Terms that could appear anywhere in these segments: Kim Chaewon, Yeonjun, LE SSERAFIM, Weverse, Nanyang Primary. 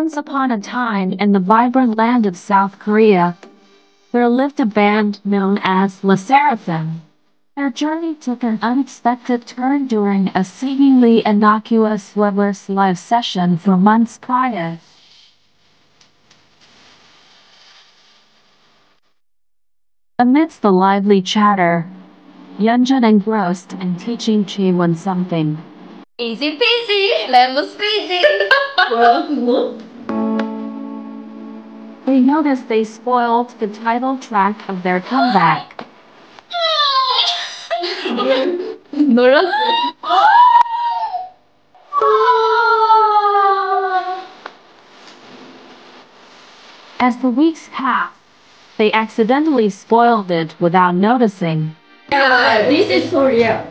Once upon a time in the vibrant land of South Korea, there lived a band known as LE SSERAFIM. Their journey took an unexpected turn during a seemingly innocuous Weverse live session for months prior. Amidst the lively chatter, Yeonjun engrossed in teaching Chaewon something. Easy peasy, lemon squeezy. They noticed they spoiled the title track of their comeback. As the weeks passed, they accidentally spoiled it without noticing. Yeah, this is so real.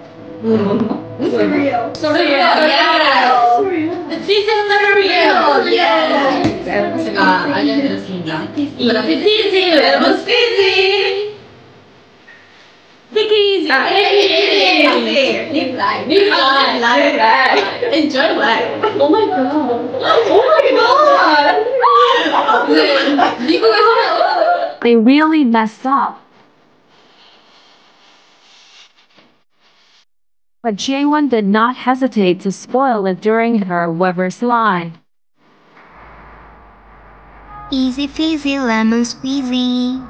Enjoy life. Oh my god. They really messed up. But Chaewon did not hesitate to spoil it during her Weverse line. Easy peasy lemon squeezy.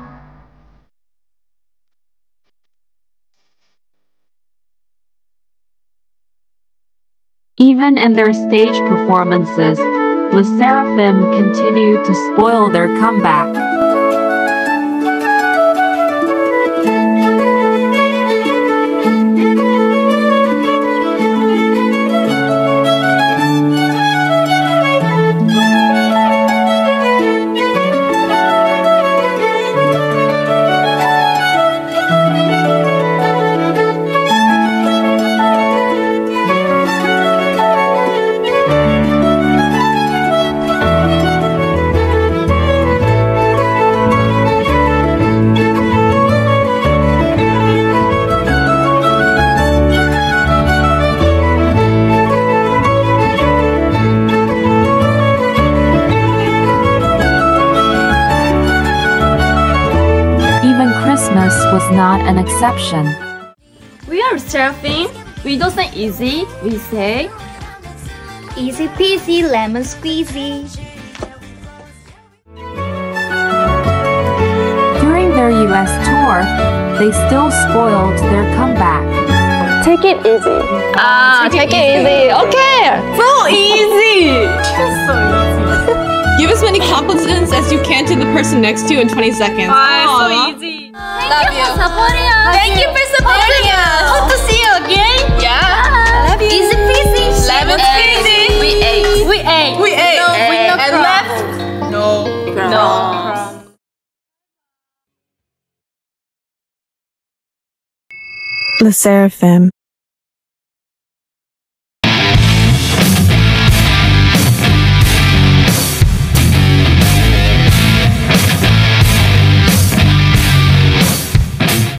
Even in their stage performances, LE SSERAFIM continued to spoil their comeback. Was not an exception. We are surfing. We don't say easy, we say easy peasy lemon squeezy. During their US tour, they still spoiled their comeback. Take it easy. Take it easy. Okay. So easy. So easy. Give as many compliments as you can to the person next to you in 20 seconds. So easy. Thank you for supporting us. Hope to see you again. Yeah. I love you. Easy peasy. Lemon squeezy. We ate. No. LE SSERAFIM.